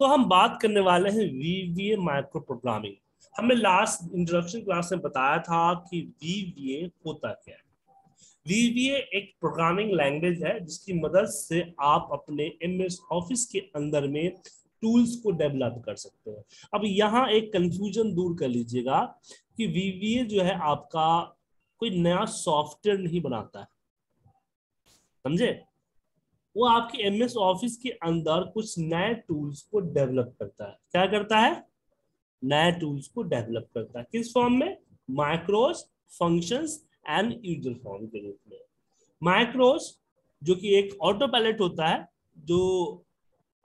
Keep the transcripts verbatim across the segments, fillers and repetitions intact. तो हम बात करने वाले हैं वीवीए माइक्रो प्रोग्रामिंग। हमने लास्ट इंट्रोडक्शन क्लास में बताया था कि वीवीए होता क्या है। वीवीए एक प्रोग्रामिंग लैंग्वेज है जिसकी मदद से आप अपने एमएस ऑफिस के अंदर में टूल्स को डेवलप कर सकते हैं। अब यहाँ एक कंफ्यूजन दूर कर लीजिएगा कि वीवीए जो है आपका कोई नया सॉफ्टवेयर नहीं बनाता है, समझे। वो आपके एमएस ऑफिस के अंदर कुछ नए टूल्स को डेवलप करता है। क्या करता है? नए टूल्स को डेवलप करता है। किस फॉर्म में? माइक्रोस, फंक्शंस एंड यूजर फॉर्म के रूप में। माइक्रोस जो कि एक ऑटो पायलट होता है जो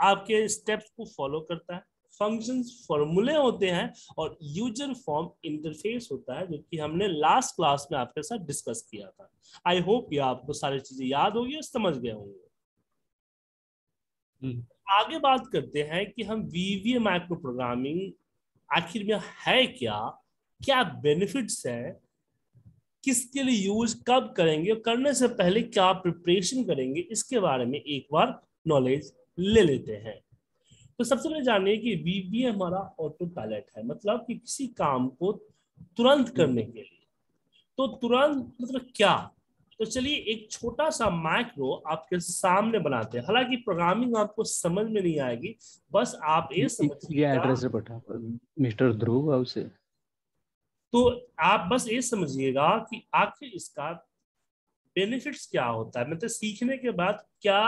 आपके स्टेप्स को फॉलो करता है, फंक्शंस फॉर्मूले होते हैं और यूजर फॉर्म इंटरफेस होता है जो कि हमने लास्ट क्लास में आपके साथ डिस्कस किया था। आई होप ये आपको सारी चीजें याद होगी और समझ गए होंगे। आगे बात करते हैं कि हम वीवीए माइक्रो प्रोग्रामिंग आखिर में है क्या, क्या बेनिफिट्स हैं, किसके लिए यूज कब करेंगे और करने से पहले क्या प्रिपरेशन करेंगे, इसके बारे में एक बार नॉलेज ले लेते हैं। तो सबसे पहले जानिए कि वीवीए हमारा ऑटो पायलट है, मतलब कि किसी काम को तुरंत करने के लिए। तो तुरंत मतलब क्या? तो चलिए एक छोटा सा माइक्रो आपके सामने बनाते हैं। हालांकि प्रोग्रामिंग आपको समझ में नहीं आएगी, बस आप ये समझिए, तो आप बस ये समझिएगा कि आखिर इसका बेनिफिट्स क्या होता है, मतलब सीखने के बाद क्या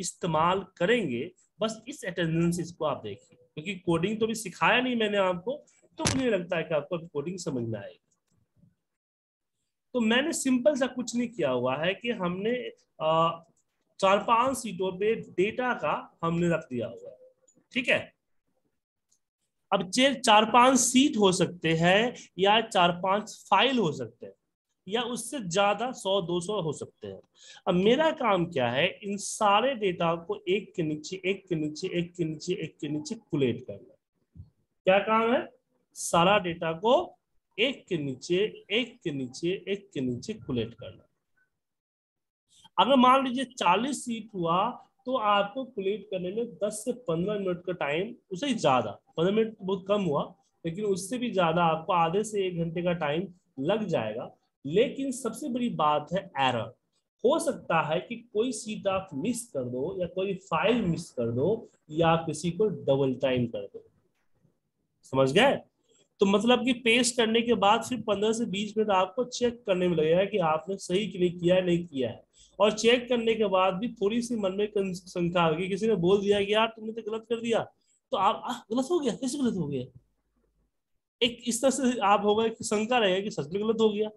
इस्तेमाल करेंगे। बस इस अटेंडेंस इसको आप देखिए, क्योंकि कोडिंग तो भी सिखाया नहीं मैंने आपको, तो मुझे लगता है कि आपको कोडिंग समझ में आएगी। तो मैंने सिंपल सा कुछ नहीं किया हुआ है कि हमने आ, चार पांच सीटों पे डेटा का हमने रख दिया हुआ है, ठीक है। अब चार पांच सीट हो सकते हैं या चार पांच फाइल हो सकते हैं या उससे ज्यादा सौ दो सौ हो सकते हैं। अब मेरा काम क्या है, इन सारे डेटा को एक के नीचे एक के नीचे एक के नीचे एक के नीचे कोलेट करना। क्या काम है? सारा डेटा को एक के नीचे एक के नीचे एक के नीचे कुलेट करना। अगर मान लीजिए चालीस सीट हुआ तो आपको कुलेट करने में दस से पंद्रह मिनट का टाइम, उससे ज्यादा, पंद्रह मिनट बहुत कम हुआ लेकिन उससे भी ज्यादा आपको आधे से एक घंटे का टाइम लग जाएगा। लेकिन सबसे बड़ी बात है एरर। हो सकता है कि कोई सीट आप मिस कर दो या कोई फाइल मिस कर दो या किसी को डबल टाइम कर दो, समझ गए। तो मतलब कि पेश करने के बाद फिर पंद्रह से बीस मिनट आपको चेक करने में लगेगा कि आपने सही क्लिक किया है नहीं किया है। और चेक करने के बाद भी थोड़ी सी मन में शंका होगी, किसी ने बोल दिया कि यार तुमने तो गलत कर दिया, तो आप आ, गलत हो गया, कैसे गलत हो गया, एक इस तरह से आप होगा कि शंका रहेगा कि सच में गलत हो गया।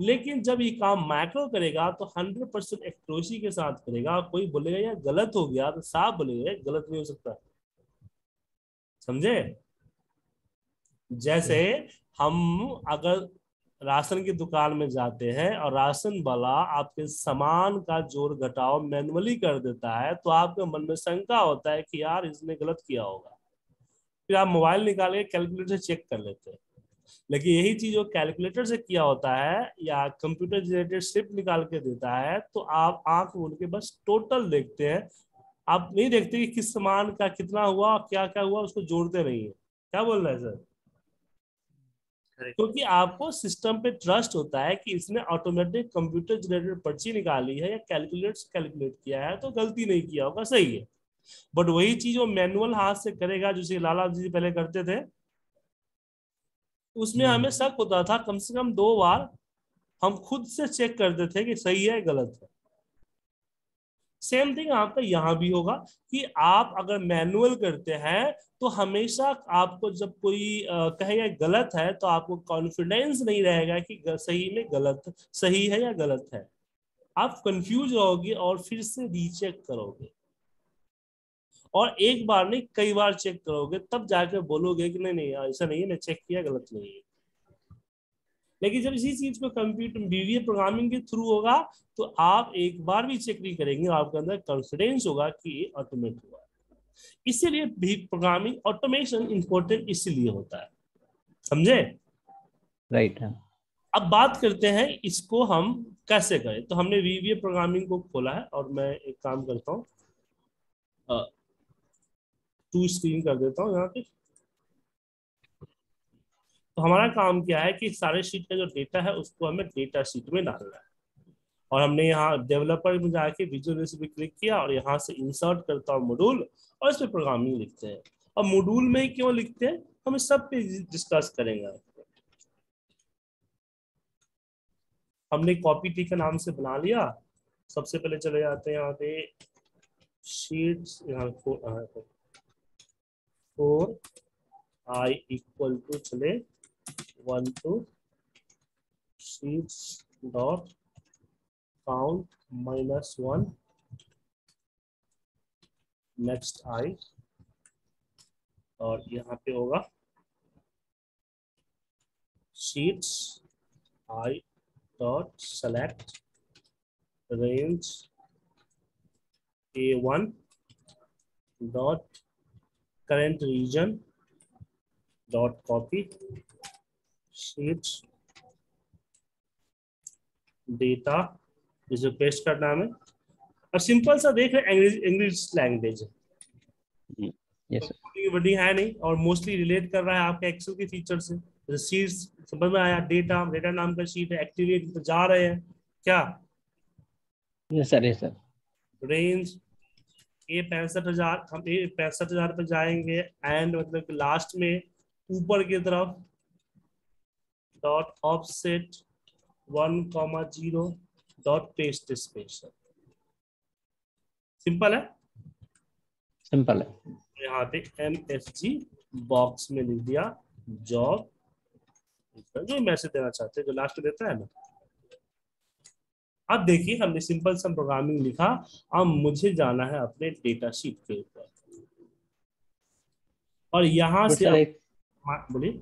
लेकिन जब ये काम माइक्रो करेगा तो हंड्रेड परसेंट एक्यूरेसी के साथ करेगा। कोई बोलेगा यार गलत हो गया तो साफ बोलेगा गलत नहीं हो सकता, समझे। जैसे हम अगर राशन की दुकान में जाते हैं और राशन वाला आपके सामान का जोड़ घटाव मैनुअली कर देता है तो आपके मन में शंका होता है कि यार इसने गलत किया होगा, फिर आप मोबाइल निकाल के कैलकुलेटर से चेक कर लेते हैं। लेकिन यही चीज जो कैलकुलेटर से किया होता है या कंप्यूटर जनरेटेड स्क्रिप्ट निकाल के देता है तो आप आंख मूंद के बस टोटल देखते हैं, आप नहीं देखते कि किस सामान का कितना हुआ, क्या क्या हुआ, उसको जोड़ते नहीं है। क्या बोल रहे हैं सर? क्योंकि आपको सिस्टम पे ट्रस्ट होता है कि इसने ऑटोमेटिक कंप्यूटर जनरेटेड पर्ची निकाली है या कैलकुलेट कैलकुलेट किया है तो गलती नहीं किया होगा, सही है। बट वही चीज वो मैनुअल हाथ से करेगा जिसे लाला जी पहले करते थे, उसमें हमें शक होता था, कम से कम दो बार हम खुद से चेक करते थे कि सही है गलत है। सेम थिंग आपका यहाँ भी होगा कि आप अगर मैनुअल करते हैं तो हमेशा आपको जब कोई कहेगा गलत है तो आपको कॉन्फिडेंस नहीं रहेगा कि सही में गलत सही है या गलत है, आप कंफ्यूज रहोगे और फिर से रीचेक करोगे और एक बार नहीं कई बार चेक करोगे, तब जाके बोलोगे कि नहीं नहीं ऐसा नहीं है, मैं चेक किया गलत नहीं है। लेकिन जब इसी चीज को कंप्यूटर वीवीए प्रोग्रामिंग के थ्रू होगा तो आप एक बार भी चेक नहीं करेंगे, आपके अंदर कॉन्फिडेंस होगा कि ये ऑटोमेट हुआ। इसीलिए भी प्रोग्रामिंग ऑटोमेशन इंपॉर्टेंट इसीलिए होता है, समझे, राइट right. अब बात करते हैं इसको हम कैसे करें। तो हमने वीवीए प्रोग्रामिंग को खोला है और मैं एक काम करता हूँ, टू स्क्रीन कर देता हूँ यहाँ पे। तो हमारा काम क्या है कि सारे शीट का जो डेटा है उसको हमें डेटा शीट में डालना है, और हमने यहाँ डेवलपर में जाके विजुअल पे क्लिक किया और यहाँ से इंसर्ट करता हूँ मॉड्यूल और इसमें प्रोग्रामिंग लिखते हैं। अब मॉड्यूल में क्यों लिखते हैं हम इस सब पे डिस्कस करेंगे। हमने कॉपी टी का नाम से बना लिया। सबसे पहले चले जाते हैं यहाँ पे शीट्स, यहाँ को फोर आई इक्वल टू चले one to sheets dot count minus one, next आई, और यहाँ पे होगा sheets I dot select range A one dot current region dot copy sheets data जो पेस्ट करना है। अब सिंपल सा देख रहे हैं इंग्लिश लैंग्वेज बड़ी है नहीं और मोस्टली रिलेट कर रहा है आपके एक्सेल के फीचर से। शीट्स समझ में आया, डेटा डेटा नाम का शीट है, एक्टिवेट जा रहे हैं क्या? Yes sir, yes sir. Range A पैंसठ हजार हम ए पैंसठ हजार पर जाएंगे एंड मतलब लास्ट में ऊपर की तरफ dot offset one comma zero dot paste space. Simple है, सिंपल है। यहाँ पे एम एस जी बॉक्स में लिख दिया जॉब, जो मैसेज देना चाहते हैं जो लास्ट में देता है ना। अब देखिए हमने सिंपल सा प्रोग्रामिंग लिखा। अब मुझे जाना है अपने डेटा शीट के ऊपर और यहाँ से एक बोलिए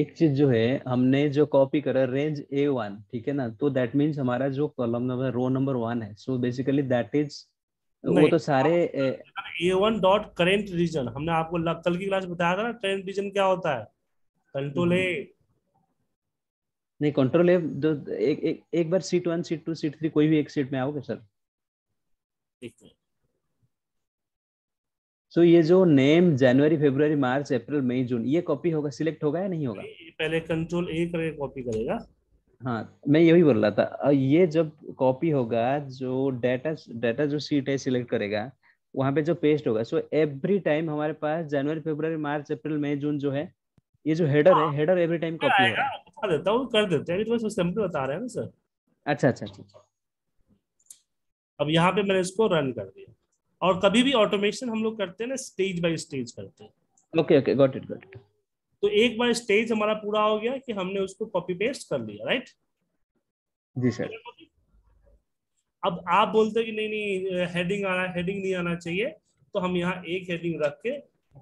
एक चीज जो है हमने जो कॉपी करा रेंज ए वन, ठीक है ना, तो दैट मींस हमारा जो column number row number one है, सो बेसिकली दैट इज वो तो सारे A one dot current region. हमने आपको कल की क्लास बताया था ना करेंट रीजन क्या होता है। कंट्रोल ए नहीं, कंट्रोल ए जो एक एक एक बार sheet one sheet two sheet three कोई भी एक सीट में आओगे सर। सो so, ये जो नेम जनवरी फरवरी मार्च अप्रैल मई जून ये कॉपी होगा, सिलेक्ट होगा या नहीं होगा? पहले कंट्रोल ए करके कॉपी करेगा। हाँ मैं यही बोल रहा था, ये जब कॉपी होगा जो डाटा डाटा जो सीट है सिलेक्ट करेगा, वहाँ पे जो पेस्ट होगा। सो एवरी टाइम हमारे पास जनवरी फरवरी मार्च अप्रैल मई जून जो है ये जो हेडर है, हेडर एवरी टाइम कॉपी होगा। बता देता हूँ, कर देते हैं, तो सिंपल बता रहे हैं ना सर। अच्छा अच्छा ठीक। अब यहाँ पे मैंने इसको रन कर दिया और कभी भी ऑटोमेशन हम लोग करते हैं ना स्टेज बाय स्टेज करते हैं। Okay okay got it got it. तो एक बार स्टेज हमारा पूरा हो गया कि हमने उसको कॉपी पेस्ट कर लिया, राइट जी सर। अब आप बोलते हैं कि नहीं नहीं हेडिंग आना, हेडिंग नहीं आना चाहिए, तो हम यहाँ एक हेडिंग रख के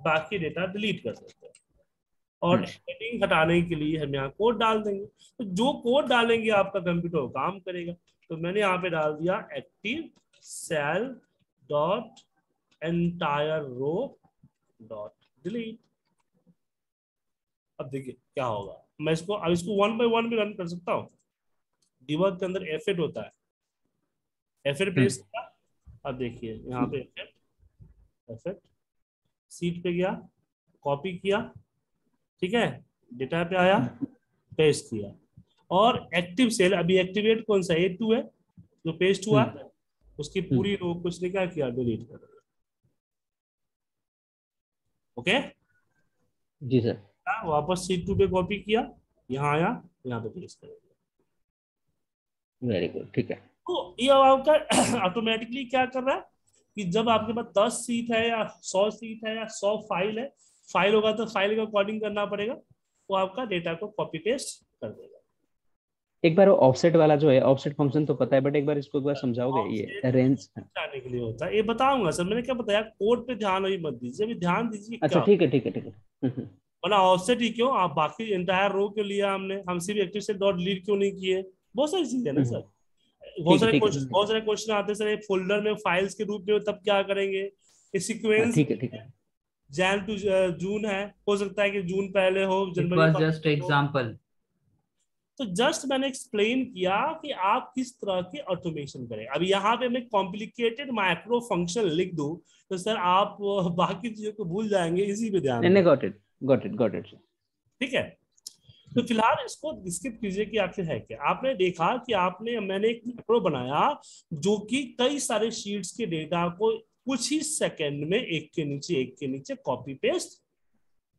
बाकी डेटा डिलीट कर देते हैं और हेडिंग हटाने के लिए हम यहाँ कोड डाल देंगे। तो जो कोड डालेंगे आपका कंप्यूटर काम करेगा। तो मैंने यहाँ पे डाल दिया active cell dot entire row dot delete. अब देखिए क्या होगा। मैं इसको अब इसको वन बाय वन भी रन कर सकता हूँ। डिबग के अंदर एफ एट होता है, एफ एट पेस्ट किया। अब देखिए यहाँ पे F eight F eight sheet पे गया, कॉपी किया, ठीक है, डेटा पे आया, पेस्ट किया। और एक्टिव सेल अभी एक्टिवेट कौन सा ए टू है जो पेस्ट हुआ उसकी पूरी रो को उसने क्या किया डिलीट कर दिया। ओके जी सर। वापस सीट टू पे कॉपी किया, यहाँ आया, यहाँ पे पेस्ट कर दिया। वेरी गुड, ठीक है। तो ये आपका ऑटोमेटिकली क्या कर रहा है कि जब आपके पास दस सीट है या सौ सीट है या सौ फाइल है, फाइल होगा तो फाइल का अकॉर्डिंग करना पड़ेगा, वो आपका डेटा को कॉपी पेस्ट कर देगा। एक बार ऑफसेट वाला जो है ऑफसेट फंक्शन तो पता है, बट एक बार इसको एक बार समझाओगे ये रेंज जाने के लिए होता है। ये बताऊंगा सर, मैंने क्या बताया कोड पे ध्यान अभी मत दीजिए, अभी ध्यान दीजिए। अच्छा ठीक है ठीक है ठीक है। वरना ऑफसेट ही क्यों, आप बाकी एंटायर रो क्यों लिया हमने, हम सिर्फ एक्टिव सेल डॉट डिलीट क्यों नहीं किए? बहुत सारी चीजें है ना सर, बहुत सारे क्वेश्चन बहुत सारे क्वेश्चन आते हैं सर। फोल्डर में फाइल्स के रूप में तब क्या करेंगे, जैन टू जून है, हो सकता है कि जून पहले हो जनवरी। Just example. तो जस्ट मैंने एक्सप्लेन किया कि आप किस तरह के ऑटोमेशन करें। अब यहाँ पे मैं कॉम्प्लिकेटेड माइक्रो फंक्शन लिख दूं तो सर आप बाकी चीजों को भूल जाएंगे, इसी पे ध्यान। नहीं got it got it got it ठीक है। तो फिलहाल इसको स्किप कीजिए कि आखिर है क्या। आपने देखा कि आपने मैंने एक मैक्रो बनाया जो कि कई सारे शीट्स के डेटा को कुछ ही सेकंड में एक के नीचे एक के नीचे कॉपी पेस्ट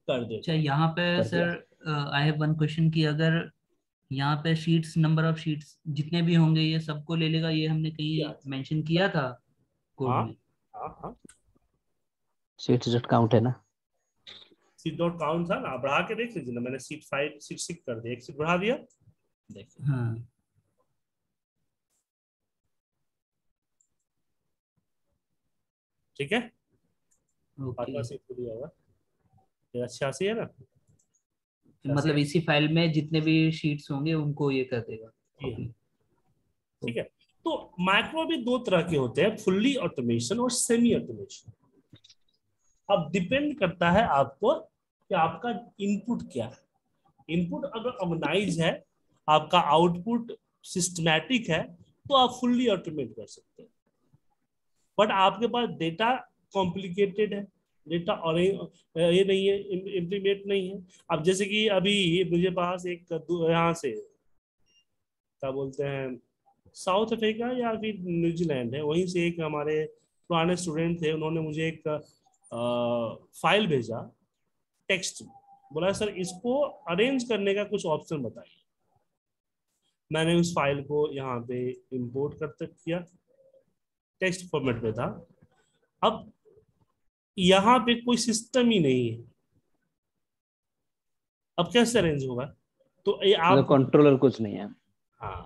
कर दे। अच्छा यहाँ पे sir I have one question कि अगर यहाँ पे शीट्स नंबर ऑफ शीट्स जितने भी होंगे ये सबको ले लेगा, ये हमने कहीं मेंशन किया था कोड में। हां हां शीट्स डॉट काउंट है ना, शीट डॉट काउंट था ना, बढ़ा के देख लीजिए ना। मैंने शीट फाइव शीट सिक्स कर दिया, एक शीट बढ़ा दिया देखिए। हां ठीक है छियासी है ना, मतलब इसी फाइल में जितने भी शीट्स होंगे उनको ये कर देगा। ठीक है। तो माइक्रो भी दो तरह के होते हैं, फुल्ली ऑटोमेशन और सेमी ऑटोमेशन। अब डिपेंड करता है आपको कि आपका इनपुट क्या है। इनपुट अगर ऑर्गेनाइज है, आपका आउटपुट सिस्टमैटिक है, तो आप फुल्ली ऑटोमेट कर सकते हैं। बट आपके पास डेटा कॉम्प्लिकेटेड है, डेटा और ये नहीं है, इम्प्लीमेंट नहीं है। अब जैसे कि अभी मुझे पास एक यहाँ से क्या बोलते हैं साउथ अफ्रीका या फिर न्यूजीलैंड है, वहीं से एक हमारे पुराने स्टूडेंट थे, उन्होंने मुझे एक फाइल भेजा टेक्स्ट, बोला सर इसको अरेंज करने का कुछ ऑप्शन बताइए। मैंने उस फाइल को यहाँ पे इम्पोर्ट कर तक किया, टेक्स्ट फॉर्मेट में था। अब यहाँ पे कोई सिस्टम ही नहीं है, अब कैसे अरेंज होगा? तो ये आप कंट्रोलर कुछ नहीं है। हाँ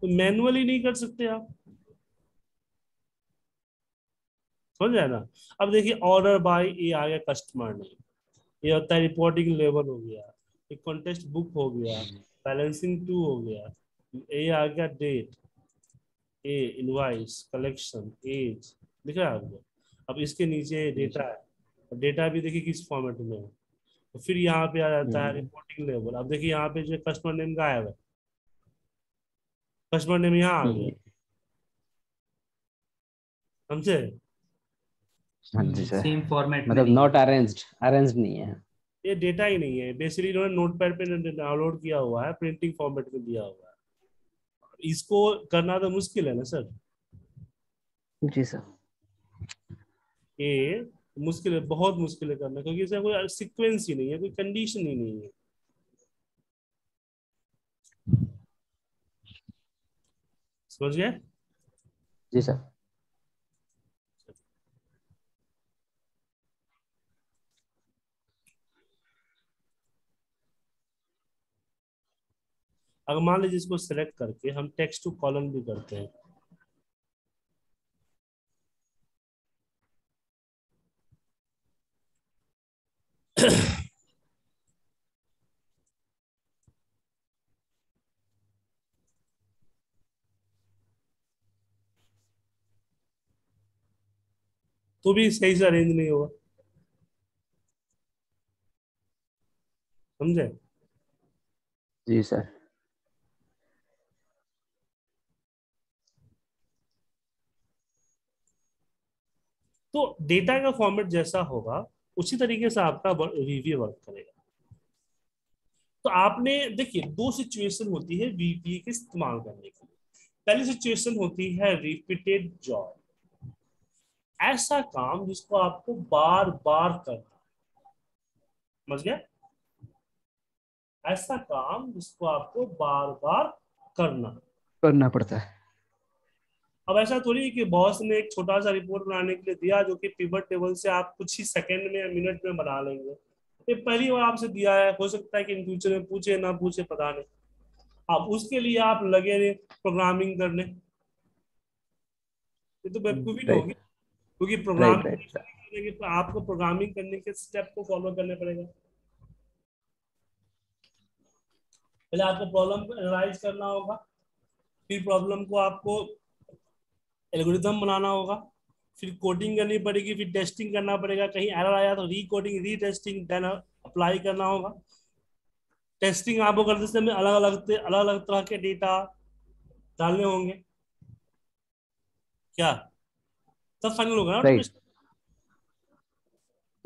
तो मैनुअली नहीं कर सकते आप, समझ रहे ना। अब देखिए ऑर्डर बाय ये आ गया कस्टमर ने, ये होता है रिपोर्टिंग लेवल हो गया, एक कॉन्टेस्ट बुक हो गया, बैलेंसिंग टू हो गया, ये आ गया date, a invoice, collection, age, दिख रहा है आपको। अब इसके नीचे डेटा है, डेटा भी देखिए किस फॉर्मेट में है। तो फिर यहाँ पे आ जाता है रिपोर्टिंग लेवल। अब देखिए यहाँ पे जो कस्टमर नेम गायब है, कस्टमर नेम यहाँ आ गया, समझे? सेम फॉर्मेट, मतलब नॉट अरेंज्ड, अरेंज्ड नहीं है, ये डेटा ही नहीं है। बेसिकली इन्होंने नोटपैड पे डाउनलोड किया हुआ है, प्रिंटिंग फॉर्मेट में दिया हुआ है। इसको करना तो मुश्किल है ना सर। जी सर ये मुश्किल है, बहुत मुश्किल है करना, क्योंकि इसमें कोई सीक्वेंस ही नहीं है, कोई कंडीशन ही नहीं है। समझ गए? जी सर। अगर मान लीजिए इसको सिलेक्ट करके हम टेक्स्ट टू कॉलम भी करते हैं, तो भी सही से अरेंज नहीं होगा, समझे? जी सर। तो डेटा का फॉर्मेट जैसा होगा उसी तरीके से आपका वीबीए वर्क करेगा। तो आपने देखिए दो सिचुएशन होती है वीबीए के इस्तेमाल करने के लिए। पहली सिचुएशन होती है रिपीटेड जॉब, ऐसा काम जिसको आपको बार बार करना, समझ गया? ऐसा काम जिसको आपको बार बार करना करना पड़ता है। अब ऐसा थोड़ी है कि बॉस ने एक छोटा सा रिपोर्ट बनाने के लिए दिया जो कि पिवट टेबल से आप कुछ ही सेकंड में या मिनट में बना लेंगे। ये पहली बार आपसे दिया है, हो सकता है कि इन फ्यूचर में पूछे ना पूछे, पता नहीं। अब उसके लिए आप लगे रहे प्रोग्रामिंग करने, ये तो बेवकूफी होगी, क्योंकि प्रोग्रामिंग आपको प्रोग्रामिंग करने के स्टेप को फॉलो करने पड़ेगा। पहले आपको प्रॉब्लम एनालाइज करना होगा, फिर प्रॉब्लम को आपको एल्गोरिथम बनाना होगा, फिर कोडिंग करनी पड़ेगी, फिर टेस्टिंग करना पड़ेगा, कहीं एरर आया तो रीकोडिंग, रीटेस्टिंग, देन अप्लाई करना होगा। टेस्टिंग आपको करते समय अलग अलग अलग अलग तरह के डेटा डालने होंगे, क्या तब फाइनल होगा ना?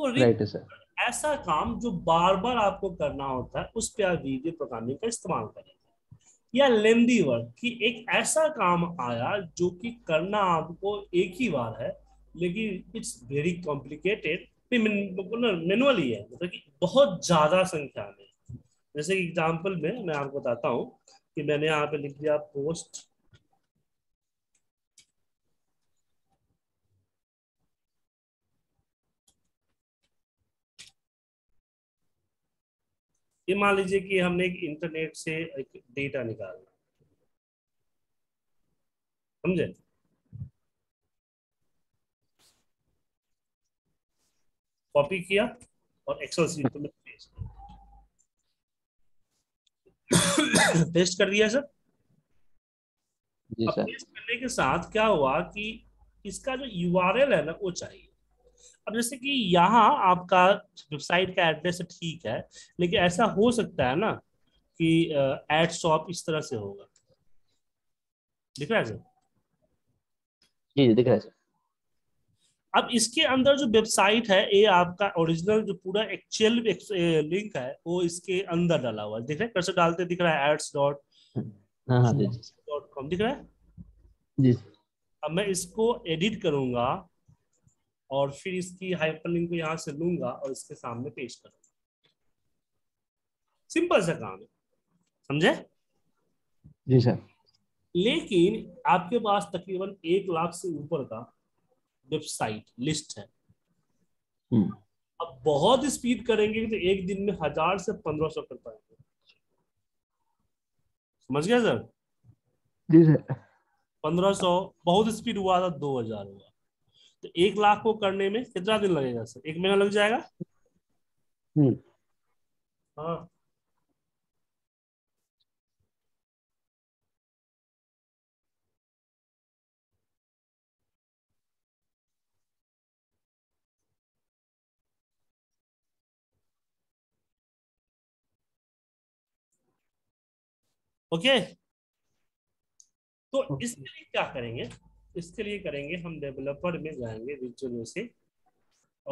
तो सर ऐसा काम जो बार बार आपको करना होता है उस पर आप वीडियो प्रोग्रामिंग का इस्तेमाल करेंगे, या लेंदी वर्क कि एक ऐसा काम आया जो कि करना आपको एक ही बार है लेकिन इट्स वेरी कॉम्प्लिकेटेड, मैनुअली है, मतलब कि बहुत ज्यादा संख्या में। जैसे एग्जांपल में मैं आपको बताता हूं कि मैंने यहाँ पे लिख दिया पोस्ट ये, मान लीजिए कि हमने एक इंटरनेट से एक डेटा निकालना, समझे? कॉपी किया और एक्सेल शीट में पेस्ट पेस्ट कर दिया सर। जी सर। पेस्ट करने के साथ क्या हुआ कि इसका जो यूआरएल है ना वो चाहिए। अब जैसे कि यहाँ आपका वेबसाइट का एड्रेस ठीक है, लेकिन ऐसा हो सकता है ना कि एड शॉप इस तरह से होगा, दिख रहा है सर? जी दिख रहा है सर। अब इसके अंदर जो वेबसाइट है ये आपका ओरिजिनल जो पूरा एक्चुअल लिंक है वो इसके अंदर डाला हुआ है, दिख रहा है? कैसे डालते दिख रहा है एड्स डॉट डॉट कॉम दिख रहा है जी। अब मैं इसको एडिट करूंगा और फिर इसकी हाइपरलिंक को यहाँ से लूंगा और इसके सामने पेश करूंगा, सिंपल सा काम है, समझे? जी सर। लेकिन आपके पास तकरीबन एक लाख से ऊपर का वेबसाइट लिस्ट है। अब बहुत स्पीड करेंगे तो एक दिन में हजार से पंद्रह सौ कर पाएंगे, समझ गया सर? जी सर। पंद्रह सौ बहुत स्पीड हुआ था, दो हजार हुआ, तो एक लाख को करने में कितना दिन लगेगा सर? एक महीना लग जाएगा। हम्म हाँ ओके। तो इसके लिए क्या करेंगे? इसके लिए करेंगे हम डेवलपर में जाएंगे विजुअल से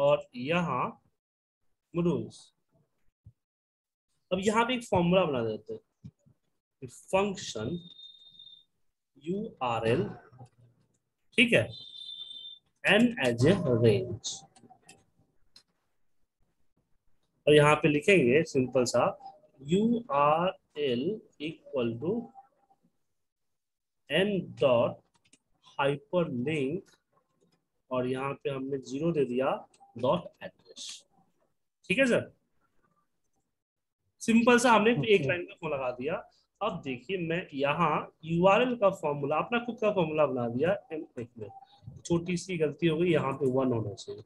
और यहाँ मॉड्यूल्स। अब यहाँ पे एक फॉर्मूला बना देते हैं, फंक्शन यू आर एल, ठीक है, एन एज ए रेंज, और यहाँ पे लिखेंगे सिंपल सा U R L equal to N dot hyperlink और यहाँ पे हमने जीरो दे दिया डॉट एड्रेस, ठीक है सर? सिंपल सा हमने okay. एक लाइन का फॉर्म लगा दिया। अब देखिए मैं यहाँ यूआरएल का फॉर्मूला, अपना खुद का फॉर्मूला बना दिया एम एक में, छोटी सी गलती हो गई, यहाँ पे वन होना चाहिए,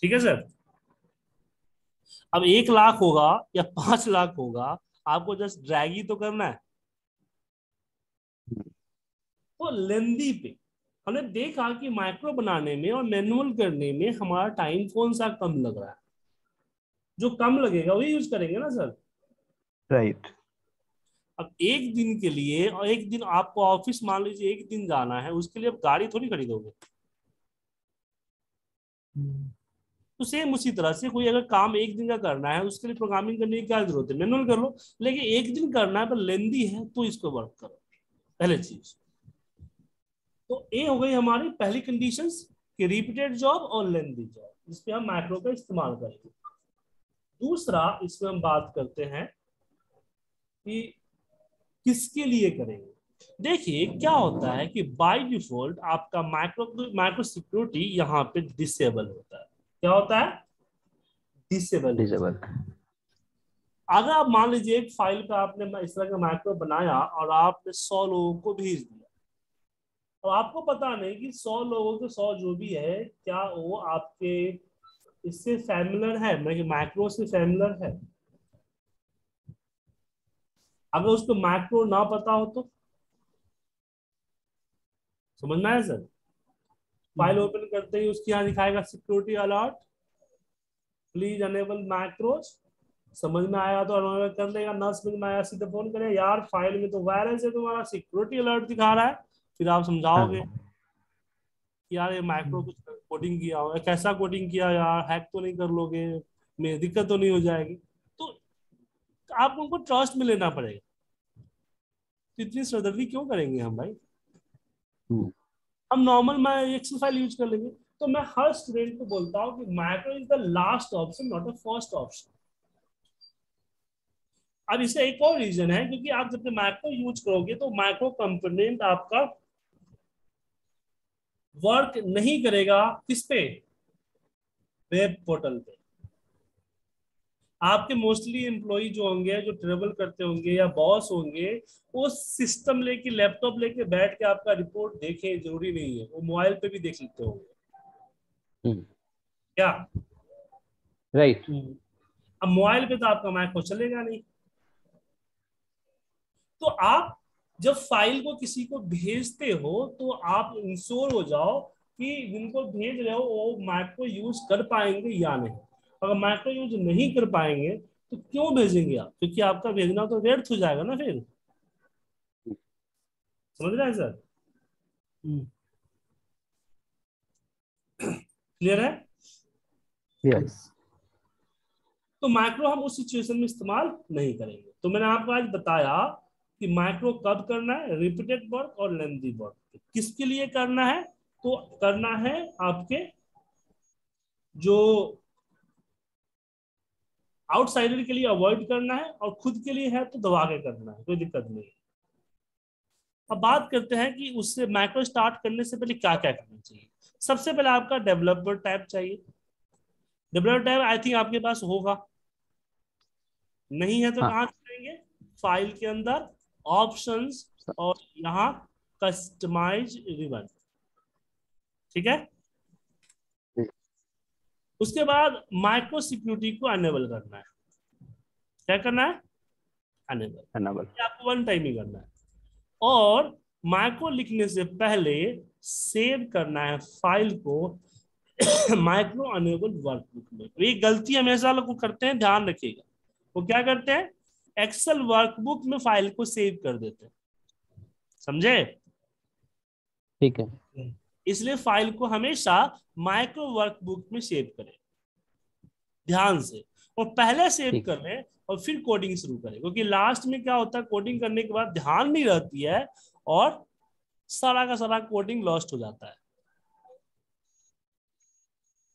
ठीक है सर? अब एक लाख होगा या पांच लाख होगा, आपको जस्ट ड्रैग ही तो करना है। तो लेंदी पे हमने देखा कि माइक्रो बनाने में और मैनुअल करने में हमारा टाइम कौन सा कम लग रहा है, जो कम लगेगा वही यूज करेंगे ना सर, राइट right. अब एक दिन के लिए, और एक दिन आपको ऑफिस मान लीजिए एक दिन जाना है, उसके लिए आप गाड़ी थोड़ी खरीदोगे। hmm. तो सेम उसी तरह से कोई अगर काम एक दिन का करना है उसके लिए प्रोग्रामिंग करने की क्या जरूरत है, मैनुअल कर लो, लेकिन एक दिन करना है पर लेंदी है तो इसको वर्क करो, पहले चीज। तो ये हो गई हमारी पहली कंडीशंस कि रिपीटेड जॉब और लेंदी जॉब, जिसपे हम मैक्रो का इस्तेमाल करेंगे। दूसरा इसमें हम बात करते हैं कि किसके लिए करेंगे। देखिए क्या होता है कि बाय डिफॉल्ट आपका माइक्रो माइक्रो सिक्योरिटी यहाँ पे डिसेबल होता है, क्या होता है? डिसेबल। डिसेबल। अगर आप मान लीजिए एक फाइल का आपने इस तरह का माइक्रो बनाया और आपने सौ लोगों को भेज दिया, तो आपको पता नहीं कि सौ लोगों के सौ जो भी है क्या वो आपके इससे फैमिलर है, मतलब माइक्रो से फैमिलर है। अगर उसको माइक्रो ना पता हो तो समझना है सर, फाइल ओपन करते ही उसके यहाँ दिखाएगा security alert, please enable macros. समझ में आया तो अनबल कर लेगा, ना समझ में आया सीधा फोन करेगा, यार फाइल में तो वायरस है, तुम्हारा सिक्योरिटी अलर्ट दिखा रहा है। फिर आप समझाओगे यार ये माइक्रो कुछ कोडिंग किया हो, कैसा कोडिंग किया यार, हैक तो नहीं कर लोगे, में दिक्कत तो नहीं हो जाएगी। तो आप उनको ट्रस्ट में लेना पड़ेगा। तो इतनी सरदर्दी क्यों करेंगे हम भाई? हम नॉर्मल मैं एक्सेल फाइल यूज कर लेंगे। तो मैं हर स्टूडेंट को बोलता हूँ कि micro is the last option, not the first option. अब इसका एक और रीजन है, क्योंकि आप जब माइक्रो यूज करोगे तो माइक्रो कंपोनेंट आपका वर्क नहीं करेगा। किस पे? वेब पोर्टल पे। आपके मोस्टली एम्प्लॉई जो होंगे, जो ट्रेवल करते होंगे या बॉस होंगे, वो सिस्टम लेके लैपटॉप लेके बैठ के आपका रिपोर्ट देखें, जरूरी नहीं है। वो मोबाइल पे भी देख लेते होंगे, क्या राइट? अब मोबाइल पे तो आपका माइक्रो चलेगा नहीं। तो आप जब फाइल को किसी को भेजते हो तो आप इंश्योर हो जाओ कि जिनको भेज रहे हो वो माइक्रो यूज कर पाएंगे या नहीं। अगर माइक्रो यूज नहीं कर पाएंगे तो क्यों भेजेंगे आप? क्योंकि आपका भेजना तो व्यर्थ हो जाएगा ना। फिर समझ रहे हैं सर? क्लियर है? yes. तो माइक्रो हम उस सिचुएशन में इस्तेमाल नहीं करेंगे। तो मैंने आपको आज बताया कि माइक्रो कब करना है, रिपीटेड वर्क और लेंथी वर्क। किसके लिए करना है? तो करना है आपके जो आउटसाइडर के लिए अवॉइड करना है, और खुद के लिए है तो दबा के करना है, कोई दिक्कत नहीं है। अब बात करते हैं कि उससे माइक्रो स्टार्ट करने से पहले क्या क्या करना चाहिए। सबसे पहले आपका डेवलपर टैब चाहिए। डेवलपर टैब आई थिंक आपके पास होगा, नहीं है तो कहाँ करेंगे? फाइल के अंदर ऑप्शंस और यहाँ कस्टमाइज रिबन, ठीक है। उसके बाद माइक्रो सिक्योरिटी को अनेबल करना है। क्या करना है? अनेबल। अनेबल आपको वन टाइम ही करना है। और माइक्रो लिखने से पहले सेव करना है फाइल को माइक्रो अनेबल वर्कबुक में। तो ये गलती हमेशा लोग करते हैं, ध्यान रखिएगा। वो क्या करते हैं? एक्सेल वर्कबुक में फाइल को सेव कर देते हैं, समझे? ठीक है। इसलिए फाइल को हमेशा माइक्रो वर्कबुक में सेव करें ध्यान से, और पहले सेव करें और फिर कोडिंग शुरू करें। क्योंकि लास्ट में क्या होता है, कोडिंग करने के बाद ध्यान नहीं रहती है और सारा का सारा कोडिंग लॉस्ट हो जाता है।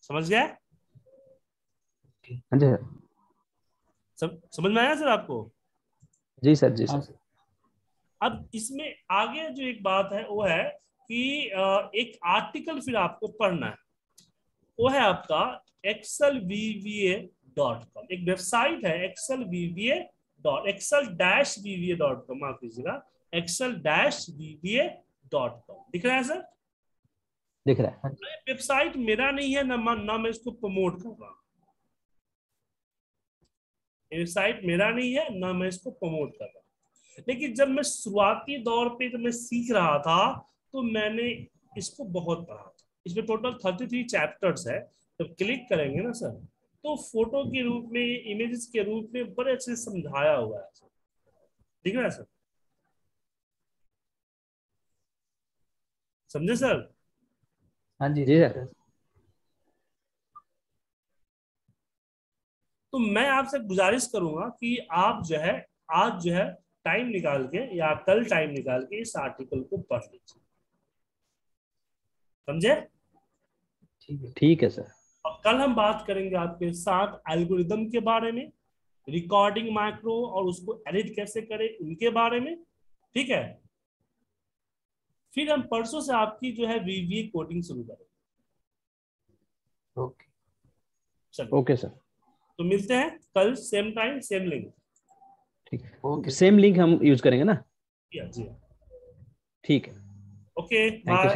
समझ गया? समझ में आया सर आपको? जी सर, जी सर। अब इसमें आगे जो एक बात है वो है कि एक आर्टिकल फिर आपको पढ़ना है, वो है आपका Excel V B A dot com. एक वेबसाइट है Excel V B A dot Excel V B A dot com, माफ कीजिएगा, Excel V B A dot com. दिख रहा है सर? दिख रहा है। वेबसाइट मेरा नहीं है, ना ना मैं इसको प्रमोट कर रहा हूँ। वेबसाइट मेरा नहीं है, ना मैं इसको प्रमोट कर रहा हूँ। लेकिन जब मैं शुरुआती दौर पे जब मैं सीख रहा था तो मैंने इसको बहुत पढ़ा था। इसमें टोटल तैंतीस चैप्टर्स है। जब क्लिक करेंगे ना सर, तो फोटो के रूप में, इमेजेस के रूप में बड़े अच्छे से समझाया हुआ है। दिख रहा है सर? समझे सर? हाँ जी, जी सर। तो मैं आपसे गुजारिश करूंगा कि आप जो है आज जो है टाइम निकाल के या कल टाइम निकाल के इस आर्टिकल को पढ़ लीजिए, समझे? ठीक है, ठीक है सर। और कल हम बात करेंगे आपके साथ एल्गोरिदम के बारे में, रिकॉर्डिंग माइक्रो और उसको एडिट कैसे करें उनके बारे में, ठीक है। फिर हम परसों से आपकी जो है वीवीए कोडिंग शुरू करेंगे। Okay okay sir. तो मिलते हैं कल, सेम टाइम सेम लिंक। ठीक है, ओके। सेम लिंक हम यूज करेंगे ना? जी जी, ठीक है। Okay, bye.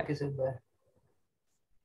Okay sir, bye.